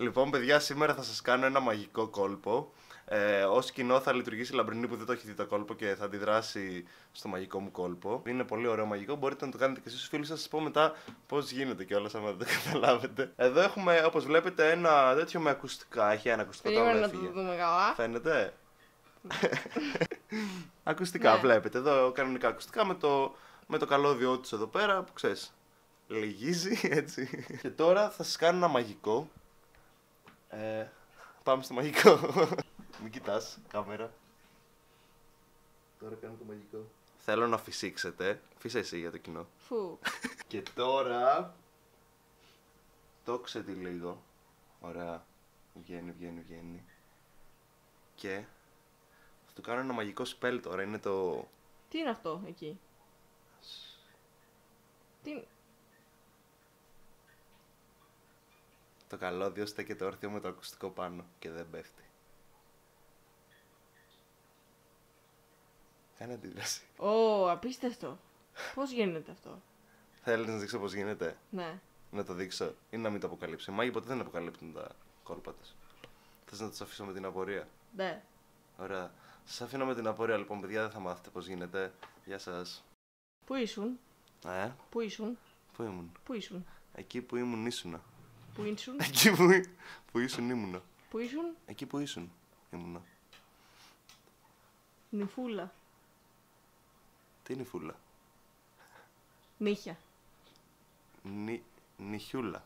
Λοιπόν, παιδιά, σήμερα θα σας κάνω ένα μαγικό κόλπο. Ως κοινό θα λειτουργήσει η Λαμπρινή που δεν το έχει δει το κόλπο και θα αντιδράσει στο μαγικό μου κόλπο. Είναι πολύ ωραίο μαγικό, μπορείτε να το κάνετε και εσείς στους φίλους σας. Σας πω μετά πώς γίνεται κιόλας, άμα δεν το καταλάβετε. Εδώ έχουμε, όπως βλέπετε, ένα τέτοιο με ακουστικά. Έχει ένα ακουστικό τώρα. Περίμενα να το δούμε καλά. Φαίνεται. Ακουστικά, ναι. Βλέπετε. Εδώ κανονικά ακουστικά με το καλώδιό τους εδώ πέρα που ξέρεις. Λυγίζει έτσι. Και τώρα θα σας κάνω ένα μαγικό. Πάμε στο μαγικό. Μην κοιτάς, κάμερα. Τώρα κάνω το μαγικό. Θέλω να φυσήξετε. Φύσε εσύ για το κοινό. Φου. Και τώρα... τόξε τη λίγο. Ωραία. Βγαίνει. Και... θα του κάνω ένα μαγικό spell τώρα. Είναι το... τι είναι αυτό εκεί? Τι... το καλώδιο στέκεται όρθιο με το ακουστικό πάνω και δεν πέφτει. Κάνε αντίδραση. Ω, απίστευτο. Πώς γίνεται αυτό? Θέλεις να δείξω πώς γίνεται? Ναι. Να το δείξω ή να μην το αποκαλύψω? Οι μάγοι ποτέ δεν αποκαλύπτουν τα κόλπα τους. Θες να τους αφήσω με την απορία? Ναι. Ωραία. Σας αφήνω με την απορία λοιπόν, παιδιά, δεν θα μάθετε πώς γίνεται. Γεια σας. Πού ήσουν? Πού ήσουν? Εκεί που ήμουν ήσουνα. Πού ήσουν? Εκεί που ήσουν ήμουνα. Πού ήσουν? Εκεί που ήσουν ήμουνα. Νυφούλα. Τι νυφούλα? Νύχια. Νυχιούλα.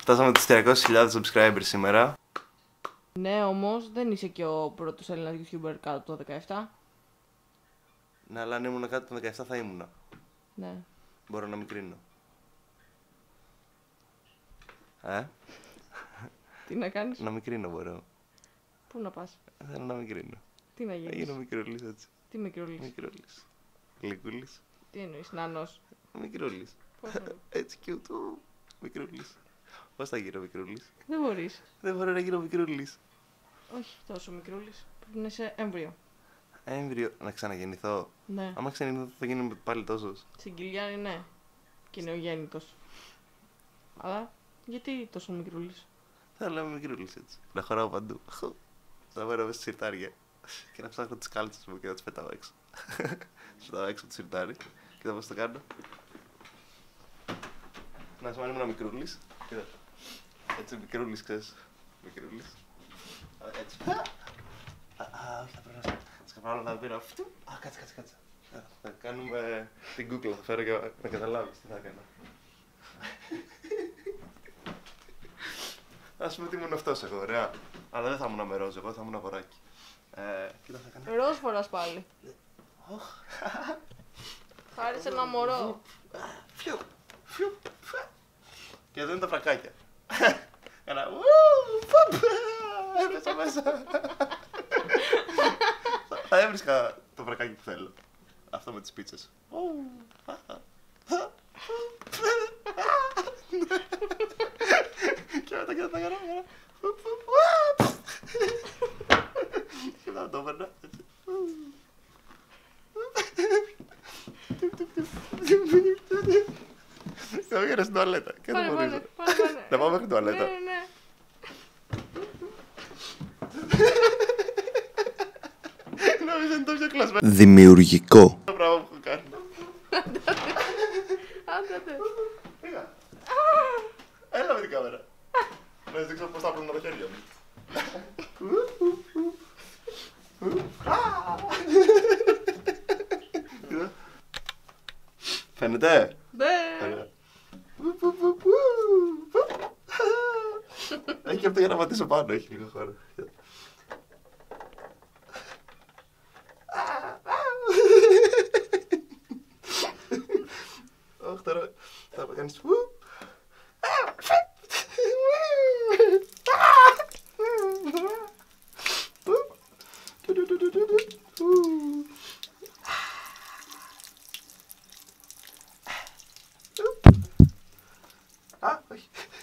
Φτάσαμε τους 300.000 subscribers σήμερα. Ναι, όμως δεν είσαι και ο πρώτος Έλληνας YouTuber κάτω το 17. Ναι, αλλά αν ήμουν κάτω το 17 θα ήμουνα. Ναι. Μπορώ να μην κρίνω. Τι να κάνεις? Να μικρύνω μπορώ. Πού να πας? Θέλω να μικρύνω. Τι να γίνεις? Να γίνω μικρούλης έτσι. Τι μικρούλης? Μικρούλης. Γλυκούλης. Τι εννοείς? Νάνος. Μικρούλης. Πώς? Έτσι και ούτου. Μικρούλης. Πώς θα γίνω μικρούλης? Δεν μπορείς. Δεν μπορώ να γίνω μικρούλης. Όχι τόσο μικρούλης. Πρέπει να είσαι έμβριο. Έμβριο. Να ξαναγεννηθώ. Ναι. Άμα ξαναγεννηθώ θα γίνω πάλι τόσος. Συγκυλιάρη, ναι. Και νεογέννητος. Αλλά... γιατί τόσο μικρούλης? Θα λέμε μικρούλης έτσι. Να χωράω παντού. Να μένω μέσα σιρτάρια. Και να ψάχνω τις κάλτσες μου και να τις πετάω έξω. Πετάω έξω το σιρτάρι. Κοίτα πώς το κάνω. Να σημαίνει ήμουν μικρούλης. Κοίτα. Έτσι μικρούλης, ξέρεις. Μικρούλης. Έτσι. Όχι, θα πρέπει να σκέφω. Σκεφτάω να πήρα αυτού. Α, κάτσε. Θα κάνουμε την κούκλα. Θα φέρω για να καταλάβεις τι θα έκανα. Ας πούμε ότι ήμουν αυτός εγώ, ωραία. Αλλά δεν θα ήμουν με ροζ, εγώ θα ήμουν αγοράκι. Κοίτα, θα κάνω... ροζ φοράς πάλι. Χάρισε ένα μωρό. Φιου. Και εδώ είναι τα φρακάκια. Κάνα... έπεσα μέσα. Θα έβρισκα το φρακάκι που θέλω. Αυτό με τις πίτσες. Και μετά κοιτά τα γραμμένα. Και μετά το έπαιρνα. Θα βγαίνω στην τουαλέτα. Να πάω μέχρι την τουαλέτα. Νομίζω είναι το πιο κλασμένο. Δημιουργικό. Το πράγμα που έχω κάνει. Άντε. Έλα με την κάμερα. Να σας δείξω πώς θα πλύνω τα χέρια μου. Φαίνεται? Ναι. Έχει αυτό για να πατήσω πάνω, έχει λίγο χώρο. Αχ, τώρα θα κάνεις... Α, όχι.